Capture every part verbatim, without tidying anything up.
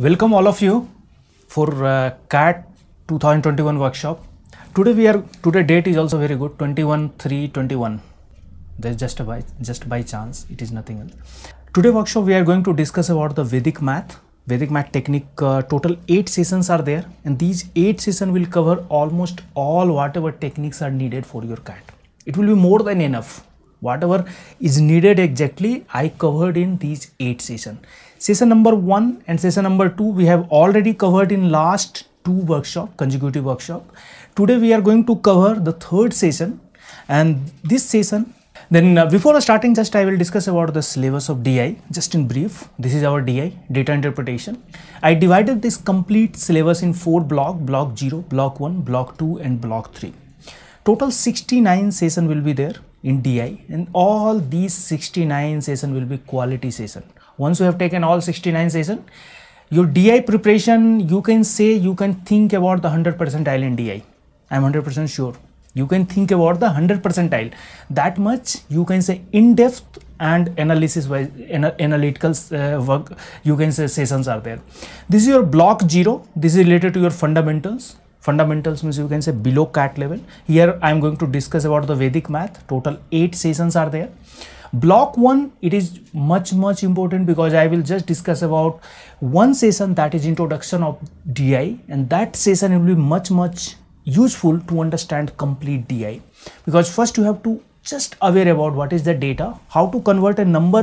Welcome all of you for uh, C A T twenty twenty-one workshop. Today we are today date is also very good, twenty-one three twenty-one. There's just a by just by chance, it is nothing else. Today workshop we are going to discuss about the Vedic math, Vedic math technique. Uh, total eight sessions are there, and these eight sessions will cover almost all whatever techniques are needed for your C A T. It will be more than enough. Whatever is needed exactly, I covered in these eight sessions. Session number one and session number two we have already covered in last two workshop, consecutive workshop. Today we are going to cover the third session and this session. Then uh, before starting, just I will discuss about the syllabus of D I, just in brief. This is our D I, data interpretation. I divided this complete syllabus in four blocks, block zero, block one, block two and block three. Total sixty-nine session will be there in D I, and all these sixty-nine session will be quality session. Once you have taken all sixty-nine session, your D I preparation, you can say you can think about the one hundred percentile in D I. I am one hundred percent sure. You can think about the one hundred percentile. That much you can say in-depth and analysis wise, analytical uh, work, you can say sessions are there. This is your block zero. This is related to your fundamentals. Fundamentals means you can say below C A T level. Here I am going to discuss about the Vedic math. Total eight sessions are there. Block one, it is much much important because I will just discuss about one session, that is introduction of D I, and that session will be much much useful to understand complete D I, because first you have to just aware about what is the data, how to convert a number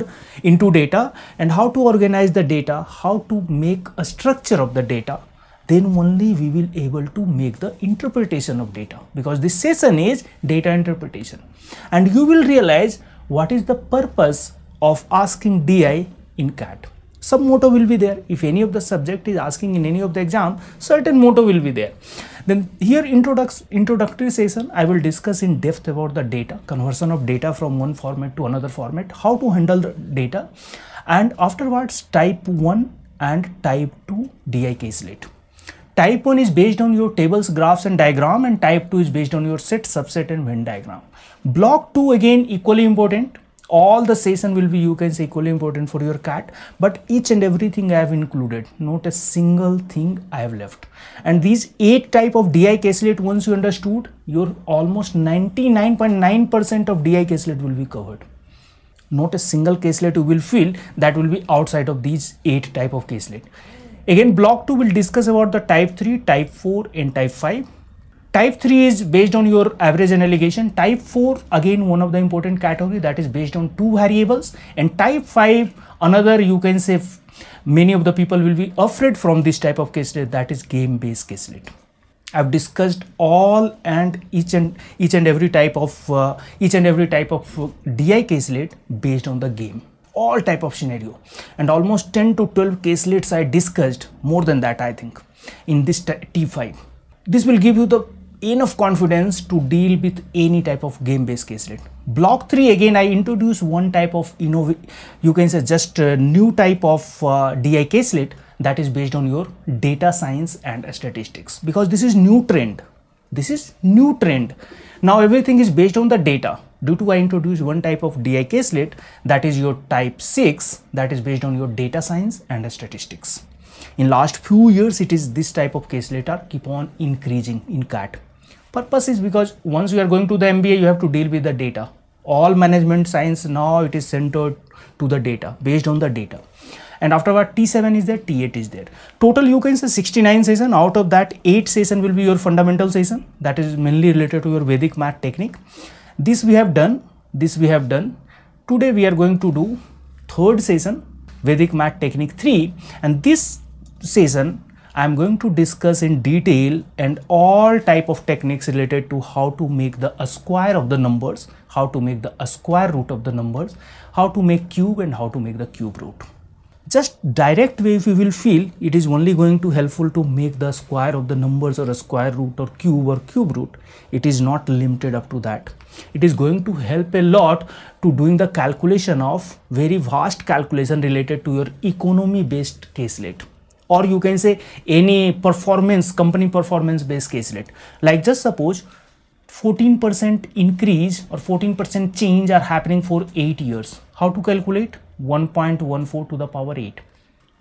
into data and how to organize the data, how to make a structure of the data. Then only we will able to make the interpretation of data, because this session is data interpretation, and you will realize what is the purpose of asking D I in C A T. Some motto will be there. If any of the subject is asking in any of the exam, certain motto will be there. Then here introductory session, I will discuss in depth about the data, conversion of data from one format to another format, how to handle the data, and afterwards type one and type two D I caselet. Type one is based on your tables, graphs and diagram, and type two is based on your set, subset and Venn diagram. Block two again equally important. All the session will be, you can say, equally important for your C A T, but each and everything I have included, not a single thing I have left. And these eight type of D I caselet, once you understood, your almost ninety-nine point nine percent of D I caselet will be covered. Not a single caselet you will feel that will be outside of these eight type of caselet. Again, block two will discuss about the type three, type four and type five. Type three is based on your average and allegation. Type four, again one of the important category, that is based on two variables. And type five, another, you can say many of the people will be afraid from this type of caselet, that is game based caselet. I've discussed all and each and each and every type of uh, each and every type of uh, D I caselet based on the game. All type of scenario, and almost ten to twelve caselets I discussed, more than that I think, in this T five. This will give you the enough confidence to deal with any type of game based caselet. Block three, again I introduce one type of innov you can say just a new type of uh, D I caselet, that is based on your data science and statistics, because this is new trend. This is new trend. Now everything is based on the data. Due to I introduce one type of D I caselet, that is your type six, that is based on your data science and statistics. In last few years, it is this type of caselet are keep on increasing in C A T. Purpose is because once you are going to the M B A, you have to deal with the data. All management science now it is centered to the data, based on the data. And afterward T seven is there, T eight is there. Total you can say sixty-nine session, out of that eight session will be your fundamental session, that is mainly related to your Vedic math technique. This we have done, this we have done. Today we are going to do third session, Vedic math technique three, and this session I am going to discuss in detail and all type of techniques related to how to make the square of the numbers, how to make the square root of the numbers, how to make cube and how to make the cube root. Just direct way if you will feel, it is only going to helpful to make the square of the numbers or a square root or cube or cube root. It is not limited up to that. It is going to help a lot to doing the calculation of very vast calculation related to your economy based caselet, or you can say any performance, company performance based caselet. Like just suppose fourteen percent increase or fourteen percent change are happening for eight years. How to calculate? one point one four to the power eight.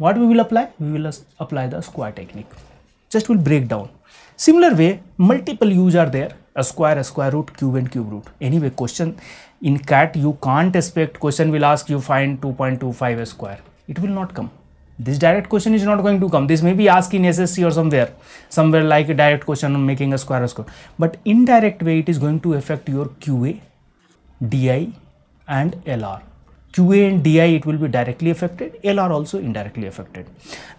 What we will apply? We will apply the square technique. Just will break down. Similar way, multiple u's are there. A square, a square root, cube and cube root. Anyway, question in C A T you can't expect question will ask you find two point two five square. It will not come. This direct question is not going to come. This may be asked in S S C or somewhere. Somewhere like a direct question on making a square or square. But indirect way it is going to affect your Q A, D I and L R. Q A and D I it will be directly affected, L R also indirectly affected.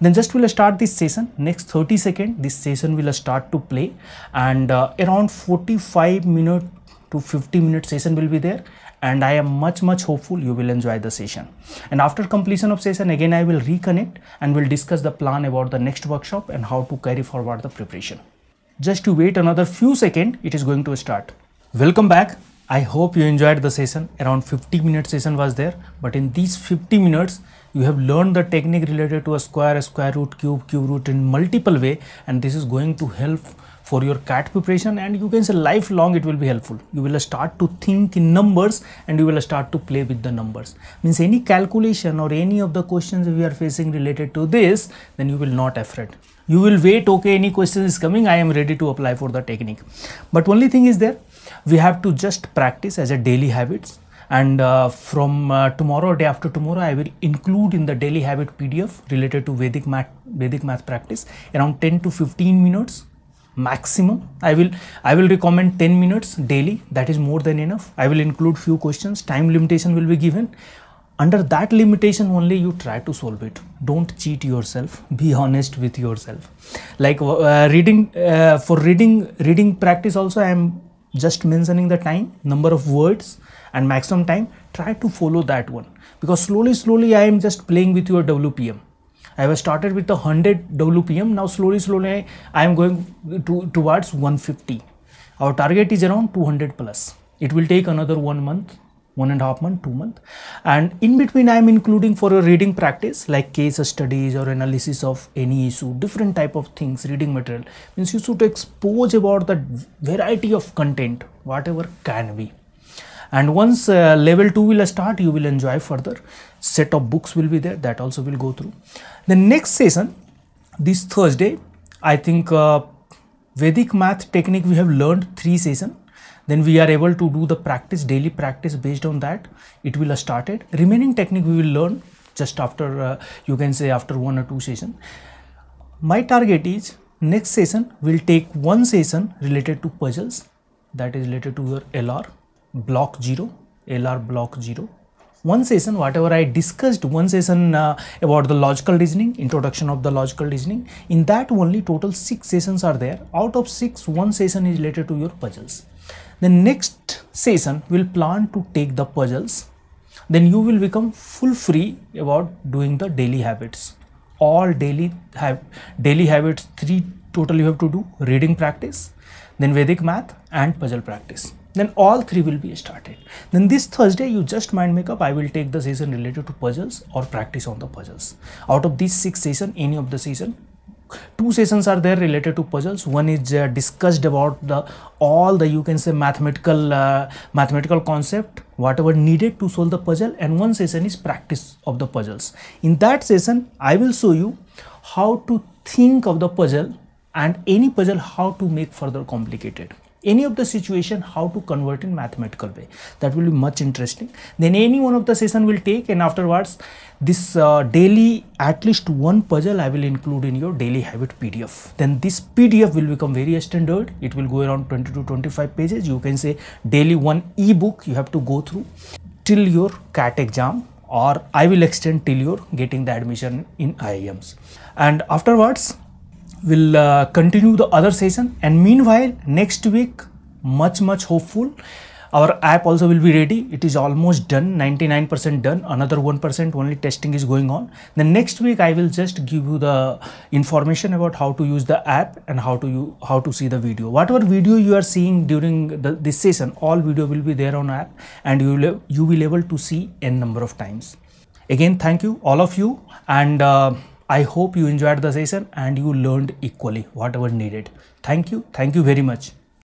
Then just we'll start this session. Next thirty second this session will start to play, and uh, around forty-five minute to fifty minute session will be there, and I am much much hopeful you will enjoy the session. And after completion of session again I will reconnect and we'll discuss the plan about the next workshop and how to carry forward the preparation. Just to wait another few seconds, it is going to start. Welcome back. I hope you enjoyed the session. Around fifty minute session was there, but in these fifty minutes you have learned the technique related to a square, a square root, cube, cube root in multiple way, and this is going to help for your C A T preparation, and you can say lifelong it will be helpful. You will start to think in numbers and you will start to play with the numbers. Means any calculation or any of the questions we are facing related to this, then you will not afraid. You will wait, okay, any question is coming, I am ready to apply for the technique. But only thing is there, we have to just practice as a daily habits, and uh, from uh, tomorrow, day after tomorrow, I will include in the daily habit P D F related to Vedic math, Vedic math practice, around ten to fifteen minutes maximum. I will, I will recommend ten minutes daily, that is more than enough. I will include few questions, time limitation will be given. Under that limitation only you try to solve it. Don't cheat yourself. Be honest with yourself. Like uh, reading, uh, for reading, reading practice also I am just mentioning the time, number of words and maximum time. Try to follow that one, because slowly, slowly I am just playing with your W P M. I have started with the one hundred W P M. Now slowly, slowly I am going to, towards one fifty. Our target is around two hundred plus. It will take another one month. one and a half month, two month, and in between I am including for a reading practice like case studies or analysis of any issue, different type of things, reading material. Means you should expose about the variety of content, whatever can be. And once uh, level two will start, you will enjoy further. Set of books will be there, that also will go through. The next session, this Thursday, I think uh, Vedic math technique we have learned three sessions. Then we are able to do the practice, daily practice based on that. It will start it. Remaining technique we will learn just after, uh, you can say after one or two session. My target is next session will take one session related to puzzles. That is related to your L R block zero, L R block zero. One session, whatever I discussed, one session uh, about the logical reasoning, introduction of the logical reasoning. In that only total six sessions are there. Out of six, one session is related to your puzzles. The next session will plan to take the puzzles. Then you will become full free about doing the daily habits. All daily have daily habits, three total you have to do: reading practice, then Vedic math and puzzle practice. Then all three will be started. Then this Thursday you just mind make up. I will take the session related to puzzles or practice on the puzzles. Out of these six sessions, any of the session, two sessions are there related to puzzles. One is uh, discussed about the all the you can say mathematical uh, mathematical concept, whatever needed to solve the puzzle, and one session is practice of the puzzles. In that session I will show you how to think of the puzzle, and any puzzle how to make further complicated, any of the situation how to convert in mathematical way. That will be much interesting. Then any one of the session will take, and afterwards this uh, daily at least one puzzle I will include in your daily habit P D F. Then this P D F will become very standard. It will go around twenty to twenty-five pages. You can say daily one ebook you have to go through till your C A T exam, or I will extend till your getting the admission in I I Ms. And afterwards we'll uh, continue the other session. And meanwhile next week, much much hopeful, our app also will be ready. It is almost done, ninety-nine percent done. Another one percent only testing is going on. Then next week I will just give you the information about how to use the app and how to you how to see the video. Whatever video you are seeing during the, this session, all video will be there on app, and you will you will able to see n number of times. Again, thank you all of you, and uh, I hope you enjoyed the session and you learned equally whatever needed. Thank you. Thank you very much.